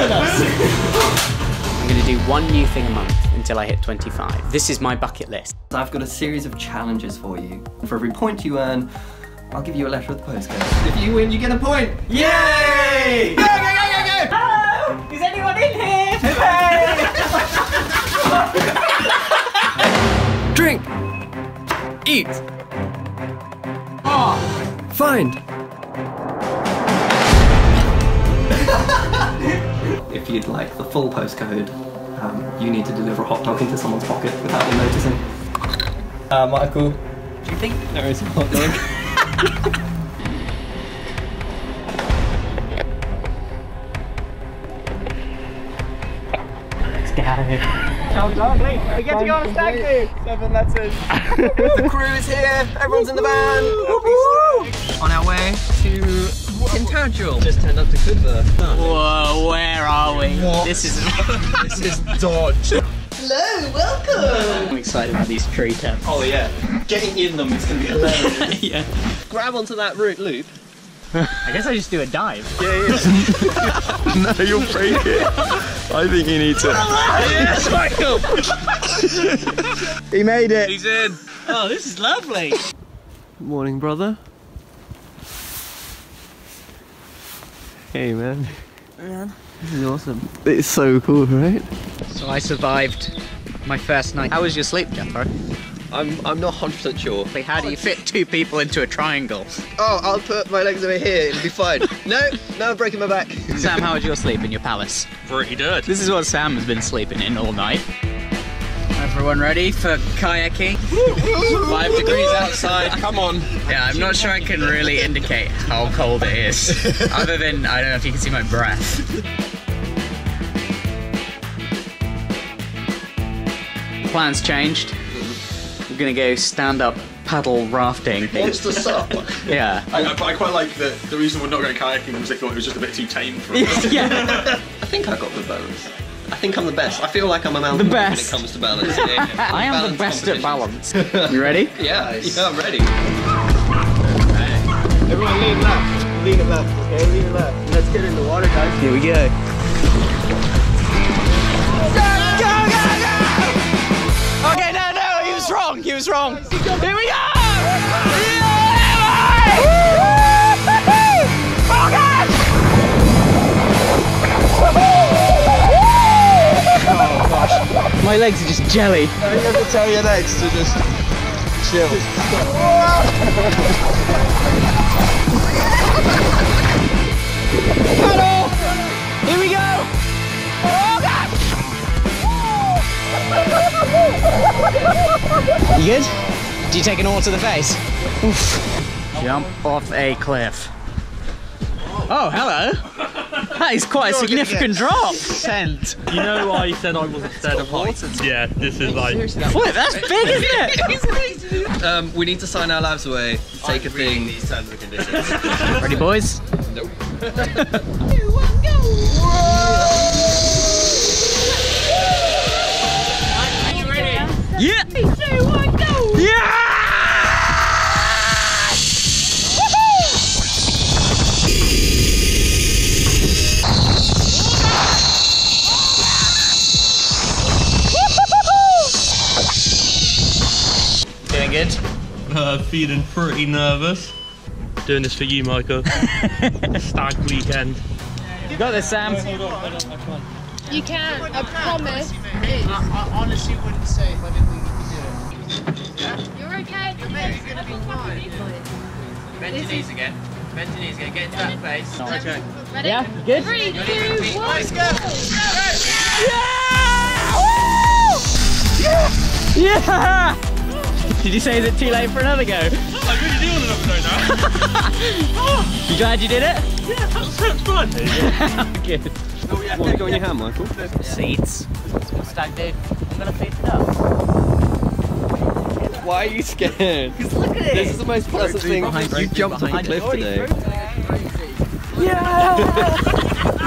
with us. I'm going to do one new thing a month until I hit 25. This is my bucket list. I've got a series of challenges for you. For every point you earn, I'll give you a letter with the postcode. If you win, you get a point. Yay! Go, go, go, go, go! Hello! Is anyone in here? Hooray! Drink. Eat. Ah. Find. If you'd like the full postcode, you need to deliver a hot dog into someone's pocket without them noticing. Michael, do you think there is a hot dog? Let's get out of here. Oh, lovely. We get to go on a stag do. 7, that's it. The crew is here. Everyone's in the van. On our way to Tintagel. Just turned up to Culver. Whoa, where are we? What? This is Dodge. Hello, welcome! I'm excited about these tree temps. Oh yeah, getting in them is going to be hilarious. Yeah. Grab onto that root loop. I guess I just do a dive. Yeah, yeah. No, you'll break it. I think you need to. Yes, Michael! He made it. He's in. Oh, this is lovely. Good morning, brother. Hey, man. Yeah. This is awesome. It's so cool, right? So I survived my first night. How was your sleep, Jeffro? I'm not 100% sure. How do you fit two people into a triangle? Oh, I'll put my legs over here, it'll be fine. No, I'm breaking my back. Sam, how was your sleep in your palace? Pretty good. This is what Sam has been sleeping in all night. Everyone ready for kayaking? 5 degrees outside, come on. Yeah, I'm not sure I can really indicate how cold it is. Other than, I don't know if you can see my breath. Plans changed. We're gonna go stand up paddle rafting. Monster sup. Yeah. I quite like that the reason we're not going kayaking was they thought it was just a bit too tame for us. Yeah. I think I got the balance. I think I'm the best. I feel like I'm a mountain when it comes to balance. Yeah, yeah. I am the best at balance. You ready? Yeah. Nice. Yeah, I'm ready. Okay. Everyone lean left. Lean left. Okay, lean left. Let's get in the water, guys. Here we go. Go, go, go! Okay, no, he was wrong, Here we go! Oh God! Oh gosh, my legs are just jelly. No, you have to tell your legs to just chill. Paddle! Here we go! Oh God! You good? Do you take an oar to the face? Oof. Jump off a cliff. Oh, hello. That is quite a significant drop. Scent. You know I said I wasn't scared of heights? Yeah, this is like... Flip, that's big, isn't it? We need to sign our lives away. Take a thing. These terms and conditions. Ready, boys? Nope. 2, 1, go! Whoa! Yeah! 3, 2, 1, go! Yeah! Woohoo! Doing good? Feeling pretty nervous. Doing this for you, Michael. Stag weekend. You got this, Sam. You can, I promise. I honestly wouldn't say if I didn't think you could do it. Yeah? You're okay. You're going to be fine. Bend your knees again. Get into that place. No, okay. Ready? Yeah, good? 3, 2, 1. Let's go. Go! Yeah! Yeah! Yeah! Did you say, is it too late for another go? I really do want another go now. You glad you did it? Yeah, that's fun. Good. Oh, yeah. What you got in your hand, Michael? Seeds. Stag do. I'm gonna feed it up. Why are you scared? Because look at it. This is the most pleasant thing. You jumped off a cliff today. Yeah!